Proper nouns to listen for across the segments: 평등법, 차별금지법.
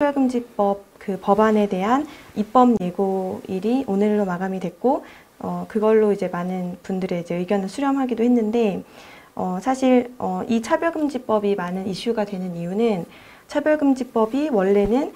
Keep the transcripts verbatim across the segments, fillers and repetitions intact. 차별금지법 그 법안에 대한 입법 예고일이 오늘로 마감이 됐고, 어, 그걸로 이제 많은 분들의 이제 의견을 수렴하기도 했는데, 어, 사실 어, 이 차별금지법이 많은 이슈가 되는 이유는 차별금지법이 원래는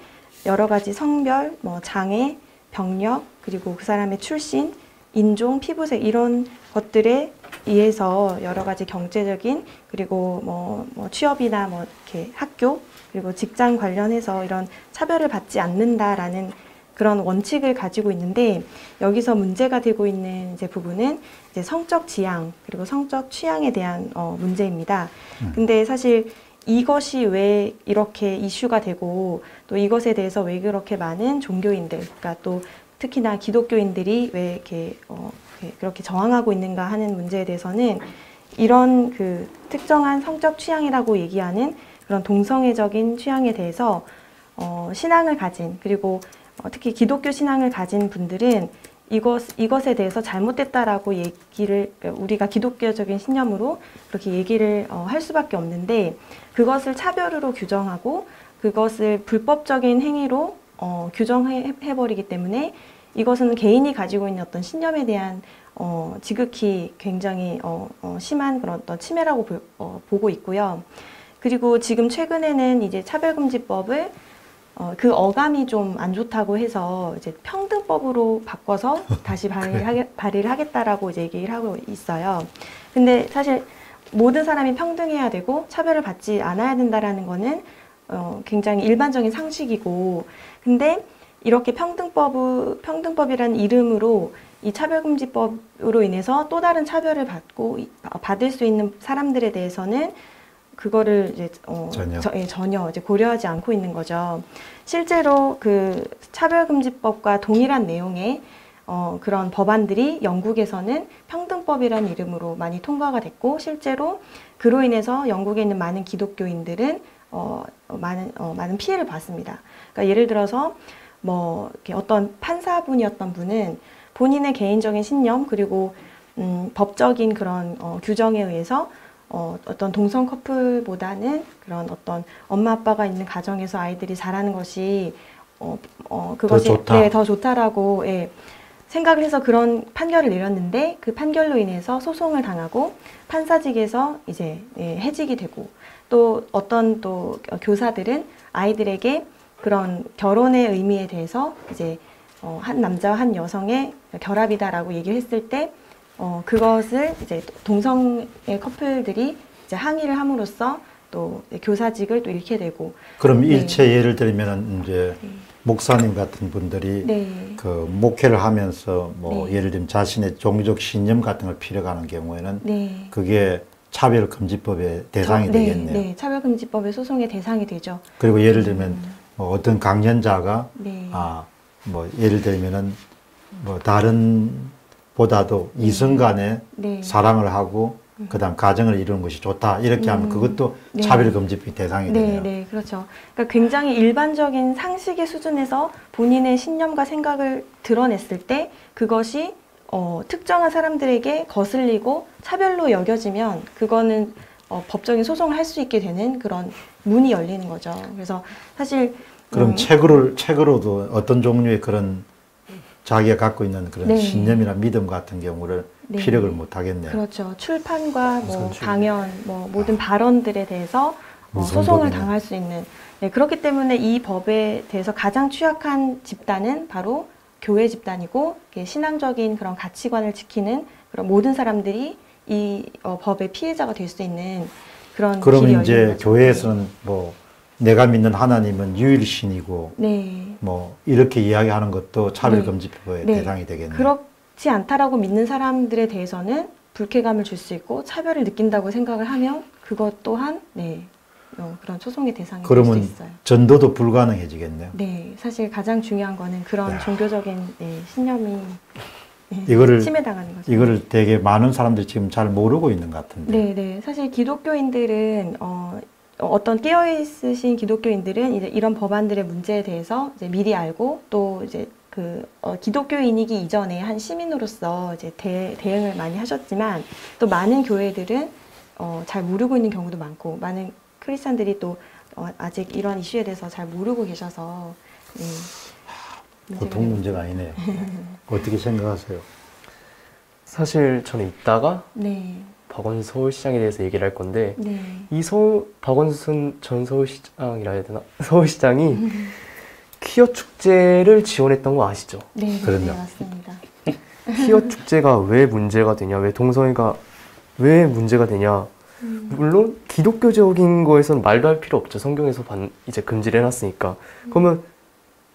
여러 가지 성별, 뭐 장애, 병력, 그리고 그 사람의 출신, 인종, 피부색 이런 것들에 의해서 여러 가지 경제적인 그리고 뭐, 뭐 취업이나 뭐 이렇게 학교 그리고 직장 관련해서 이런 차별을 받지 않는다라는 그런 원칙을 가지고 있는데, 여기서 문제가 되고 있는 이제 부분은 이제 성적 지향 그리고 성적 취향에 대한 어, 문제입니다. 음. 근데 사실 이것이 왜 이렇게 이슈가 되고 또 이것에 대해서 왜 그렇게 많은 종교인들, 그러니까 또 특히나 기독교인들이 왜 이렇게 어, 그렇게 저항하고 있는가 하는 문제에 대해서는 이런 그 특정한 성적 취향이라고 얘기하는 그런 동성애적인 취향에 대해서 어, 신앙을 가진 그리고 어, 특히 기독교 신앙을 가진 분들은 이것, 이것에 대해서 잘못됐다라고 얘기를, 우리가 기독교적인 신념으로 그렇게 얘기를 어, 할 수밖에 없는데, 그것을 차별으로 규정하고 그것을 불법적인 행위로 어, 규정해버리기 때문에 이것은 개인이 가지고 있는 어떤 신념에 대한 어, 지극히 굉장히 어, 어, 심한 그런 어떤 침해라고 보, 어, 보고 있고요. 그리고 지금 최근에는 이제 차별금지법을 어, 그 어감이 좀 안 좋다고 해서 이제 평등법으로 바꿔서 다시 발의를, 하게, 발의를 하겠다라고 이제 얘기를 하고 있어요. 근데 사실 모든 사람이 평등해야 되고 차별을 받지 않아야 된다라는 거는 어, 굉장히 일반적인 상식이고, 근데 이렇게 평등법, 평등법이라는 이름으로 이 차별금지법으로 인해서 또 다른 차별을 받고, 받을 수 있는 사람들에 대해서는 그거를 이제, 어, 전혀, 저, 예, 전혀 이제 고려하지 않고 있는 거죠. 실제로 그 차별금지법과 동일한 내용의 어, 그런 법안들이 영국에서는 평등법이라는 이름으로 많이 통과가 됐고, 실제로 그로 인해서 영국에 있는 많은 기독교인들은 어, 많은, 어, 많은 피해를 봤습니다. 그러니까 예를 들어서 뭐 이렇게 어떤 판사분이었던 분은 본인의 개인적인 신념 그리고 음, 법적인 그런 어, 규정에 의해서 어, 어떤 동성 커플보다는 그런 어떤 엄마 아빠가 있는 가정에서 아이들이 자라는 것이 어, 어, 그것이 더 좋다. 네, 더 좋다라고 예, 생각을 해서 그런 판결을 내렸는데, 그 판결로 인해서 소송을 당하고 판사직에서 이제 예, 해직이 되고, 또 어떤 또 교사들은 아이들에게 그런 결혼의 의미에 대해서 이제 어, 한 남자와 한 여성의 결합이다라고 얘기를 했을 때 어, 그것을 이제 동성의 커플들이 이제 항의를 함으로써 또 교사직을 또 잃게 되고. 그럼 네. 일체 예를 들면 이제 네. 목사님 같은 분들이 네. 그 목회를 하면서 뭐 네. 예를 들면 자신의 종교적 신념 같은 걸 필요하는 경우에는 네. 그게 차별금지법의 대상이 저, 네, 되겠네요. 네, 차별금지법의 소송의 대상이 되죠. 그리고 예를 들면 음. 뭐 어떤 강연자가 네. 아, 뭐 예를 들면은 뭐 다른 보다도 네. 이성 간에 네. 사랑을 하고 음. 그다음 가정을 이루는 것이 좋다 이렇게 하면 그것도 네. 차별금지법의 대상이 네. 되네요. 네, 그렇죠. 그러니까 굉장히 일반적인 상식의 수준에서 본인의 신념과 생각을 드러냈을 때 그것이 어, 특정한 사람들에게 거슬리고 차별로 여겨지면 그거는 어, 법적인 소송을 할 수 있게 되는 그런 문이 열리는 거죠. 그래서 사실 그럼 음, 책으로, 책으로도 어떤 종류의 그런 자기가 갖고 있는 그런 네. 신념이나 믿음 같은 경우를 네. 피력을 못 하겠네요. 그렇죠. 출판과 뭐 강연, 뭐 모든 아, 발언들에 대해서 어, 소송을 법이네. 당할 수 있는 네, 그렇기 때문에 이 법에 대해서 가장 취약한 집단은 바로 교회 집단이고, 신앙적인 그런 가치관을 지키는 그런 모든 사람들이 이 어, 법의 피해자가 될 수 있는 그런. 그럼 이제 거죠. 교회에서는 뭐 내가 믿는 하나님은 유일신이고 네. 뭐 이렇게 이야기하는 것도 차별금지법의 네. 대상이 되겠네요. 그렇지 않다라고 믿는 사람들에 대해서는 불쾌감을 줄 수 있고 차별을 느낀다고 생각을 하면 그것 또한 네. 어, 그런 소송의 대상이 될 수 있어요. 그러면 전도도 불가능해지겠네요. 네, 사실 가장 중요한 거는 그런 야. 종교적인 네, 신념이 네, 이거를 침해당하는 거죠. 이거를 되게 많은 사람들이 지금 잘 모르고 있는 것 같은데. 네, 네. 사실 기독교인들은 어, 어떤 깨어 있으신 기독교인들은 이제 이런 법안들의 문제에 대해서 이제 미리 알고, 또 이제 그 어, 기독교인이기 이전에 한 시민으로서 이제 대, 대응을 많이 하셨지만, 또 많은 교회들은 어, 잘 모르고 있는 경우도 많고, 많은 크리스찬들이 또 아직 이런 이슈에 대해서 잘 모르고 계셔서 네, 문제가 보통 문제가 아니네요. 어떻게 생각하세요? 사실 저는 이따가 네. 박원순 서울시장에 대해서 얘기를 할 건데 네. 이 서울, 박원순 전 서울시장이라 해야 되나? 서울시장이 퀴어 축제를 지원했던 거 아시죠? 네, 그럼요. 네, 맞습니다. 퀴어 축제가 왜 문제가 되냐, 왜 동성애가 왜 문제가 되냐. 음. 물론 기독교적인 거에서는 말도 할 필요 없죠. 성경에서 반, 이제 금지를 해놨으니까. 음. 그러면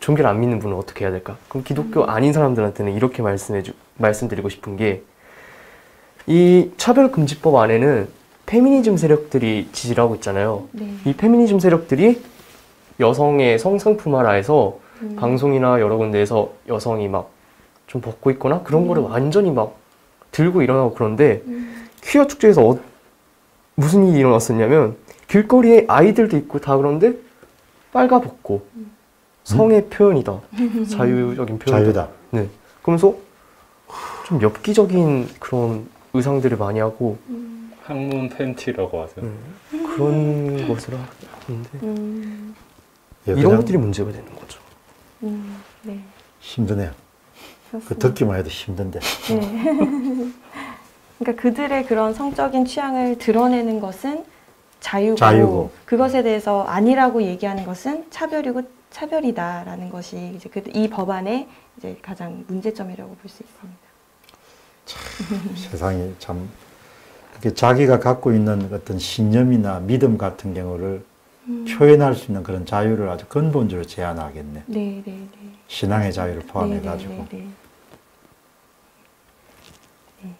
종교를 안 믿는 분은 어떻게 해야 될까? 그럼 기독교 음. 아닌 사람들한테는 이렇게 말씀해주, 말씀드리고 싶은 게, 이 차별금지법 안에는 페미니즘 세력들이 지지를 하고 있잖아요. 네. 이 페미니즘 세력들이 여성의 성상품화라해서 음. 방송이나 여러 군데에서 여성이 막 좀 벗고 있거나 그런 음. 거를 완전히 막 들고 일어나고 그런데 음. 퀴어 축제에서 어, 무슨 일이 일어났었냐면 길거리에 아이들도 있고 다 그런데 빨가벗고 음. 성의 표현이다, 자유적인 표현이다. 자유다. 네. 그러면서 좀 엽기적인 그런 의상들을 많이 하고 음. 항문 팬티라고 하죠. 네. 그런 것을 하는데 음. 이런 것들이 문제가 되는 거죠. 음. 네. 힘드네요. 그 듣기만 해도 힘든데. 네. 그러니까 그들의 그런 성적인 취향을 드러내는 것은 자유고, 자유고, 그것에 대해서 아니라고 얘기하는 것은 차별이고 차별이다라는 것이 이제 그, 이 법안의 이제 가장 문제점이라고 볼 수 있습니다. 참, 세상이 참 자기가 갖고 있는 어떤 신념이나 믿음 같은 경우를 음. 표현할 수 있는 그런 자유를 아주 근본적으로 제한하겠네. 네, 네, 네. 신앙의 자유를 포함해가지고. 네, 네, 네, 네. 네.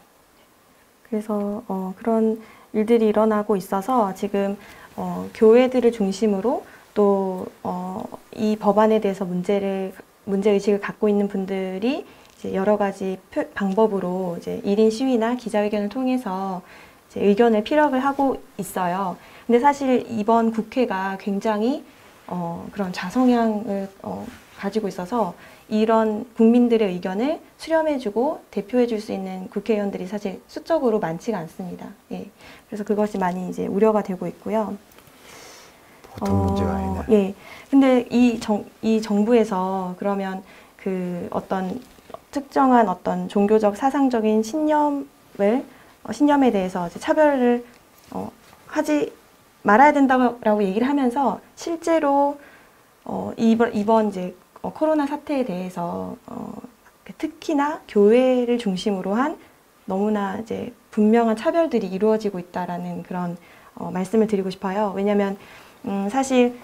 그래서 어, 그런 일들이 일어나고 있어서 지금 어, 교회들을 중심으로 또 어, 이 법안에 대해서 문제를 문제 의식을 갖고 있는 분들이 이제 여러 가지 표, 방법으로 이제 일인 시위나 기자회견을 통해서 이제 의견을 피력을 하고 있어요. 근데 사실 이번 국회가 굉장히 어, 그런 좌성향을 어, 가지고 있어서 이런 국민들의 의견을 수렴해주고 대표해줄 수 있는 국회의원들이 사실 수적으로 많지가 않습니다. 예. 그래서 그것이 많이 이제 우려가 되고 있고요. 보통 어, 문제가 아니네. 예. 근데 이 정, 이 정부에서 그러면 그 어떤 특정한 어떤 종교적 사상적인 신념을 어, 신념에 대해서 이제 차별을 어, 하지 말아야 된다고 얘기를 하면서 실제로 어, 이번, 이번 이제 어, 코로나 사태에 대해서 어, 특히나 교회를 중심으로 한 너무나 이제 분명한 차별들이 이루어지고 있다라는 그런 어, 말씀을 드리고 싶어요. 왜냐하면 음, 사실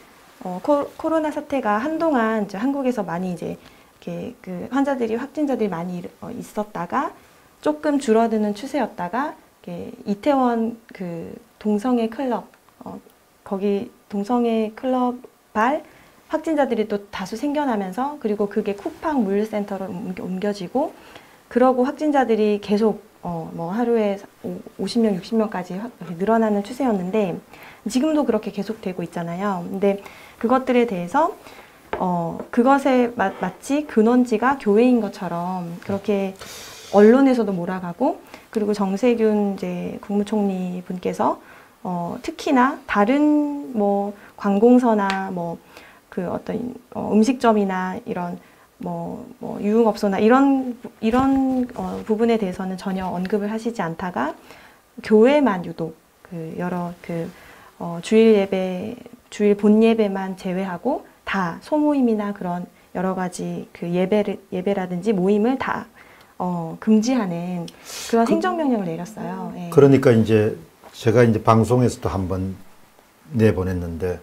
어, 코, 코로나 사태가 한동안 이제 한국에서 많이 이제 이렇게 그 환자들이 확진자들이 많이 어, 있었다가 조금 줄어드는 추세였다가 이렇게 이태원 그 동성애 클럽 어, 거기 동성애 클럽 발 확진자들이 또 다수 생겨나면서 그리고 그게 쿠팡 물류센터로 옮겨지고 그러고 확진자들이 계속 어, 뭐 하루에 오십 명, 육십 명까지 늘어나는 추세였는데 지금도 그렇게 계속되고 있잖아요. 근데 그것들에 대해서 어, 그것에 마, 마치 근원지가 교회인 것처럼 그렇게 언론에서도 몰아가고 그리고 정세균 이제 국무총리 분께서 어, 특히나 다른 뭐 관공서나 뭐 그 어떤 어, 음식점이나 이런 뭐, 뭐 유흥업소나 이런 이런 어, 부분에 대해서는 전혀 언급을 하시지 않다가 교회만 유독 그 여러 그 어, 주일 예배 주일 본 예배만 제외하고 다 소모임이나 그런 여러 가지 그 예배를 예배라든지 모임을 다 어, 금지하는 그런 행정명령을 내렸어요. 예. 그러니까 이제. 제가 이제 방송에서도 한번 내보냈는데,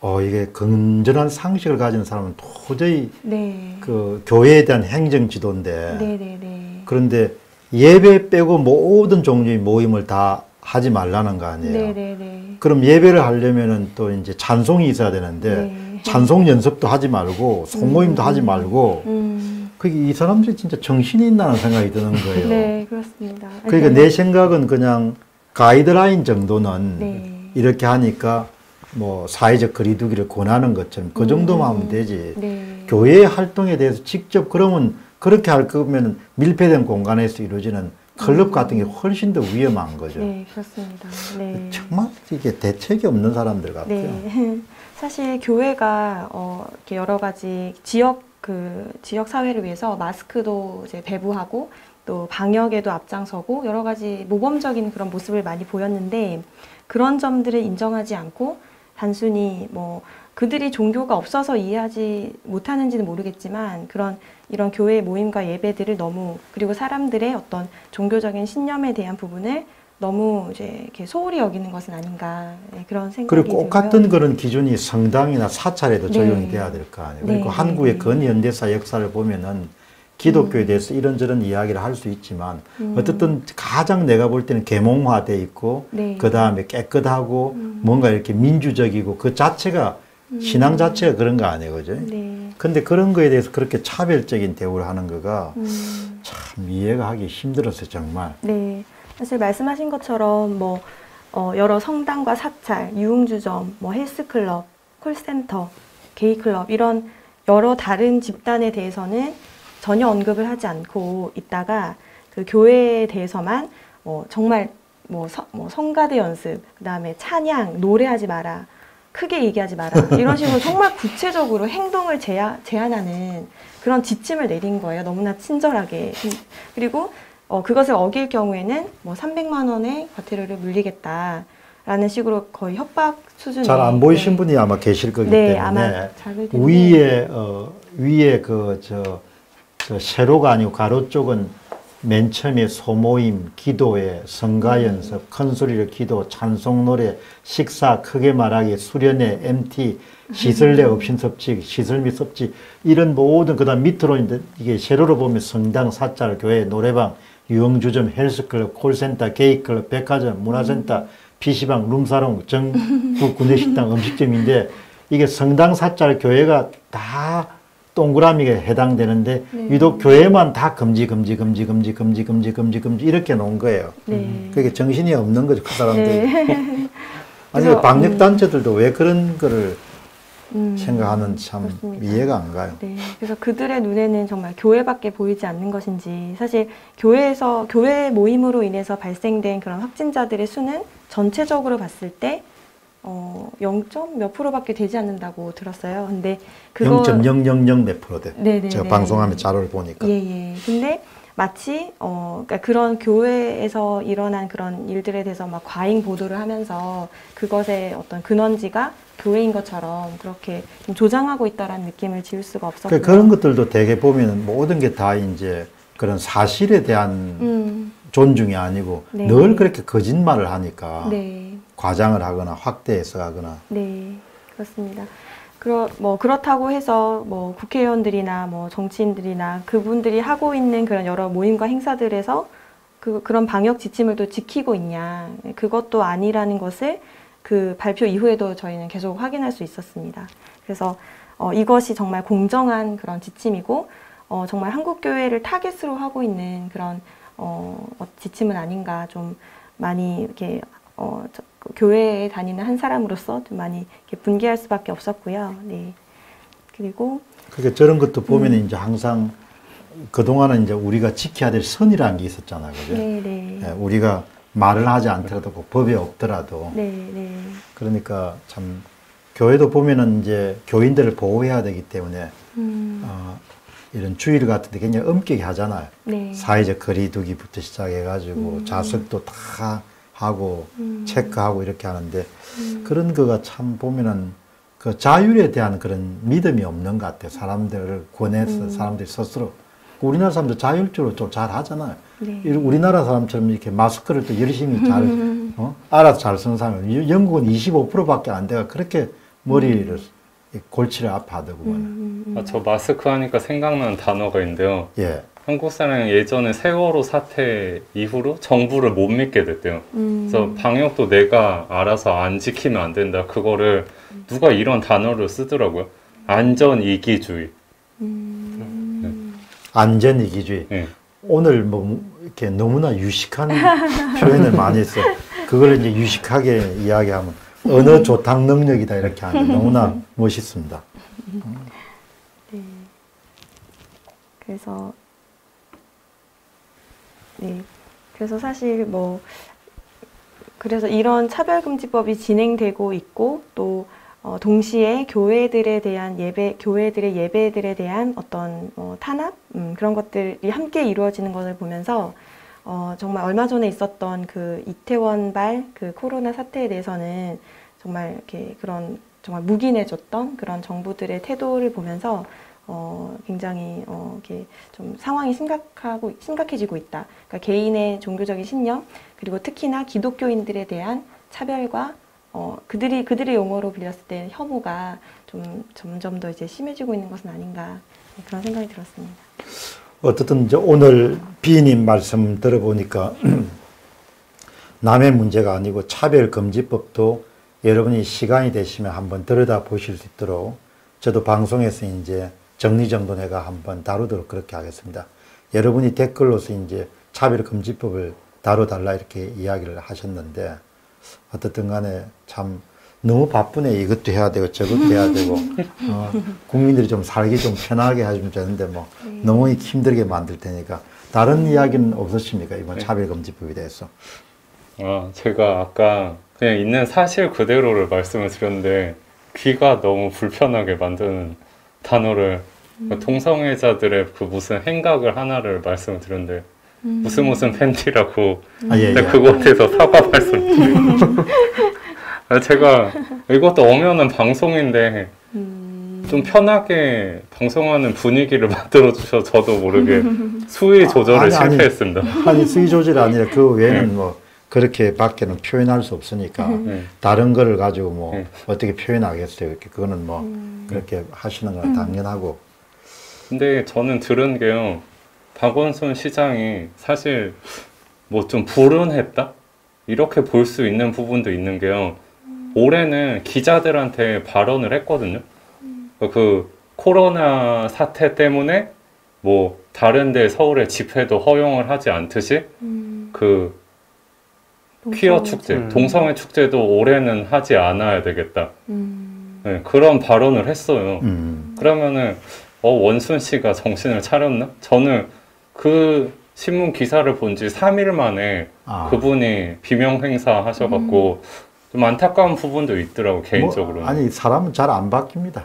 어, 이게 건전한 상식을 가진 사람은 도저히 네. 그 교회에 대한 행정 지도인데, 네, 네, 네. 그런데 예배 빼고 모든 종류의 모임을 다 하지 말라는 거 아니에요. 네, 네, 네. 그럼 예배를 하려면은 또 이제 찬송이 있어야 되는데, 네. 찬송 연습도 하지 말고, 소모임도 음, 하지 말고, 음. 그게 이 사람들이 진짜 정신이 있나는 생각이 드는 거예요. 네, 그렇습니다. 그러니까 네. 내 생각은 그냥 가이드라인 정도는 네. 이렇게 하니까 뭐 사회적 거리두기를 권하는 것처럼 그 정도만 음. 하면 되지. 네. 교회의 활동에 대해서 직접 그러면 그렇게 할 거면 밀폐된 공간에서 이루어지는 클럽 같은 게 훨씬 더 위험한 거죠. 네, 그렇습니다. 네. 정말 이게 대책이 없는 사람들 같아요. 네. 사실 교회가 어, 이렇게 여러 가지 지역 그 지역 사회를 위해서 마스크도 이제 배부하고 또 방역에도 앞장서고 여러 가지 모범적인 그런 모습을 많이 보였는데 그런 점들을 인정하지 않고 단순히 뭐 그들이 종교가 없어서 이해하지 못하는지는 모르겠지만 그런 이런 교회 모임과 예배들을 너무 그리고 사람들의 어떤 종교적인 신념에 대한 부분을 너무 이제 이렇게 소홀히 여기는 것은 아닌가 네, 그런 생각이 들고요. 그리고 똑같은 그런 기준이 성당이나 사찰에도 네. 적용이 돼야 될 거 아니에요. 네. 그리고 한국의 근현대사 역사를 보면은 기독교에 대해서 이런저런 이야기를 할 수 있지만 음. 어쨌든 가장 내가 볼 때는 계몽화되어 있고 네. 그 다음에 깨끗하고 음. 뭔가 이렇게 민주적이고 그 자체가 음. 신앙 자체가 그런 거 아니에요, 그죠? 네. 근데 그런 거에 대해서 그렇게 차별적인 대우를 하는 거가 음. 참 이해가 하기 힘들었어요, 정말. 네. 사실 말씀하신 것처럼 뭐 어, 여러 성당과 사찰, 유흥주점, 뭐 헬스클럽, 콜센터, 게이클럽 이런 여러 다른 집단에 대해서는 전혀 언급을 하지 않고 있다가 그 교회에 대해서만 어, 정말 뭐, 서, 뭐 성가대 연습, 그 다음에 찬양, 노래하지 마라, 크게 얘기하지 마라 이런 식으로 정말 구체적으로 행동을 제하, 제한하는 그런 지침을 내린 거예요. 너무나 친절하게. 그리고 어, 그것을 어길 경우에는 뭐 삼백만 원의 과태료를 물리겠다. 라는 식으로 거의 협박 수준이 잘 안 보이신 네. 분이 아마 계실 거기 네, 때문에 아마 위에 어, 위에 그 저 그 세로가 아니고 가로 쪽은 맨 처음에 소모임, 기도회, 성가연습, 음. 큰소리로 기도, 찬송노래, 식사, 크게 말하기, 수련회, 엠티, 시설내 업신섭칙, 시설 및 섭칙 이런 모든 그 다음 밑으로 이제 이게 세로로 보면 성당, 사찰, 교회, 노래방, 유흥주점, 헬스클럽, 콜센터, 게이클럽, 백화점, 문화센터, 음. 피시방, 룸사롱, 전국 구내식당, 음식점인데 이게 성당, 사찰, 교회가 다 동그라미에 해당되는데 네. 유독 교회만 다 금지, 금지, 금지, 금지, 금지, 금지, 금지, 금지 이렇게 놓은 거예요. 네. 그게 정신이 없는 거죠, 그 사람들이. 네. 아니, 방역단체들도 음. 왜 그런 거를 음. 생각하는 참 그렇습니다. 이해가 안 가요. 네. 그래서 그들의 눈에는 정말 교회밖에 보이지 않는 것인지 사실 교회에서, 교회 모임으로 인해서 발생된 그런 확진자들의 수는 전체적으로 봤을 때 어, 영 점 몇 프로밖에 되지 않는다고 들었어요. 근데 그거 영 점 영영영 몇 프로 돼. 네네네. 제가 방송하면 자료를 보니까. 예예. 예. 근데 마치 어, 그러니까 그런 교회에서 일어난 그런 일들에 대해서 막 과잉 보도를 하면서 그것의 어떤 근원지가 교회인 것처럼 그렇게 좀 조장하고 있다라는 느낌을 지울 수가 없었고. 그런 것들도 되게 보면은 모든 게 다 이제 그런 사실에 대한 음. 존중이 아니고 네. 늘 그렇게 거짓말을 하니까. 네. 과장을 하거나 확대해서 하거나. 네, 그렇습니다. 그러, 뭐 그렇다고 해서 뭐 국회의원들이나 뭐 정치인들이나 그분들이 하고 있는 그런 여러 모임과 행사들에서 그, 그런 방역 지침을 또 지키고 있냐. 그것도 아니라는 것을 그 발표 이후에도 저희는 계속 확인할 수 있었습니다. 그래서 어, 이것이 정말 공정한 그런 지침이고 어, 정말 한국교회를 타겟으로 하고 있는 그런 어, 지침은 아닌가 좀 많이 이렇게 어, 저, 교회에 다니는 한 사람으로서 좀 많이 이렇게 분개할 수밖에 없었고요. 네. 그리고 그러니까 저런 것도 보면 음. 이제 항상 그동안은 이제 우리가 지켜야 될 선이라는 게 있었잖아요. 그죠? 네, 네. 네, 우리가 말을 하지 않더라도 그 법에 없더라도. 네, 네. 그러니까 참 교회도 보면은 이제 교인들을 보호해야 되기 때문에 음. 어, 이런 주일 같은 데 굉장히 엄격히 하잖아요. 네. 사회적 거리두기부터 시작해가지고 음. 좌석도 다 하고 음. 체크하고 이렇게 하는데 음. 그런 거가 참 보면은 그 자율에 대한 그런 믿음이 없는 것 같아요. 사람들을 권해서 음. 사람들이 스스로 우리나라 사람도 자율적으로 좀 잘 하잖아요. 네. 우리나라 사람처럼 이렇게 마스크를 또 열심히 잘 어? 알아서 잘 쓰는 사람이 영국은 이십오 퍼센트밖에 안 돼가 그렇게 머리를 음. 골치를 아파하더구만. 음. 아, 저 마스크 하니까 생각나는 단어가 있는데요. 예. 한국 사람이 예전에 세월호 사태 이후로 정부를 못 믿게 됐대요. 음. 그래서 방역도 내가 알아서 안 지키면 안 된다. 그거를 누가 이런 단어를 쓰더라고요. 안전이기주의. 음. 네. 안전이기주의. 네. 오늘 뭐 이렇게 너무나 유식한 표현을 많이 했어. 그걸 이제 유식하게 이야기하면 언어 조탁 능력이다 이렇게 하는 너무나 멋있습니다. 네. 그래서. 네. 그래서 사실 뭐 그래서 이런 차별금지법이 진행되고 있고 또 어, 동시에 교회들에 대한 예배, 교회들의 예배들에 대한 어떤 어, 탄압 음, 그런 것들이 함께 이루어지는 것을 보면서 어, 정말 얼마 전에 있었던 그 이태원발 그 코로나 사태에 대해서는 정말 이렇게 그런 정말 묵인해줬던 그런 정부들의 태도를 보면서 어, 굉장히 어, 이렇게 좀 상황이 심각하고 심각해지고 있다. 그러니까 개인의 종교적인 신념 그리고 특히나 기독교인들에 대한 차별과 어, 그들이 그들의 용어로 불렸을 때 혐오가 좀 점점 더 이제 심해지고 있는 것은 아닌가 그런 생각이 들었습니다. 어쨌든 이제 오늘 비님 말씀 들어보니까 남의 문제가 아니고 차별금지법도 여러분이 시간이 되시면 한번 들여다 보실 수 있도록 저도 방송에서 이제 정리정돈해가 한번 다루도록 그렇게 하겠습니다. 여러분이 댓글로서 이제 차별금지법을 다뤄달라 이렇게 이야기를 하셨는데 어쨌든 간에 참 너무 바쁘네. 이것도 해야 되고 저것도 해야 되고 어, 국민들이 좀 살기 좀 편하게 해주면 되는데 뭐 네. 너무 힘들게 만들 테니까 다른 이야기는 없으십니까? 이번 네. 차별금지법에 대해서. 아, 제가 아까 그냥 있는 사실 그대로를 말씀을 드렸는데 귀가 너무 불편하게 만드는 단어를 음. 동성애자들의 그 무슨 행각을 하나를 말씀을 드렸는데 음. 무슨 무슨 팬티라고 아, 예, 예. 그곳에서 사과 말씀 제가 이것도 엄연한 방송인데 음. 좀 편하게 방송하는 분위기를 만들어주셔서 저도 모르게 수위 조절을 아, 아니, 실패했습니다. 아니, 아니 수위 조절이 아니라 그 외에는 네. 뭐 그렇게 밖에는 표현할 수 없으니까 네. 다른 거를 가지고 뭐 네. 어떻게 표현하겠어요. 이렇게 그거는 뭐 음. 그렇게 하시는 건 당연하고 근데 저는 들은 게요. 박원순 시장이 사실 뭐 좀 불운했다? 이렇게 볼 수 있는 부분도 있는 게요. 음. 올해는 기자들한테 발언을 했거든요. 음. 그 코로나 사태 때문에 뭐 다른 데 서울의 집회도 허용을 하지 않듯이 음. 그 퀴어 축제, 음. 동성애 축제도 올해는 하지 않아야 되겠다. 음. 네, 그런 발언을 했어요. 음. 그러면은 어, 원순 씨가 정신을 차렸나? 저는 그 신문 기사를 본 지 삼 일 만에 아. 그분이 비명 행사 하셔갖고 음. 좀 안타까운 부분도 있더라고 개인적으로는. 뭐, 아니 사람은 잘 안 바뀝니다.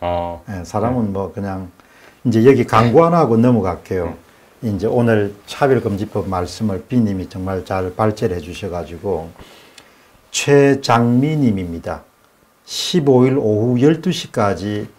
아. 네, 사람은 네. 뭐 그냥 이제 여기 광고 하나 하고 넘어갈게요. 네. 이제 오늘 차별금지법 말씀을 비님이 정말 잘 발제를 해주셔가지고 최장미님입니다. 십오 일 오후 열두 시까지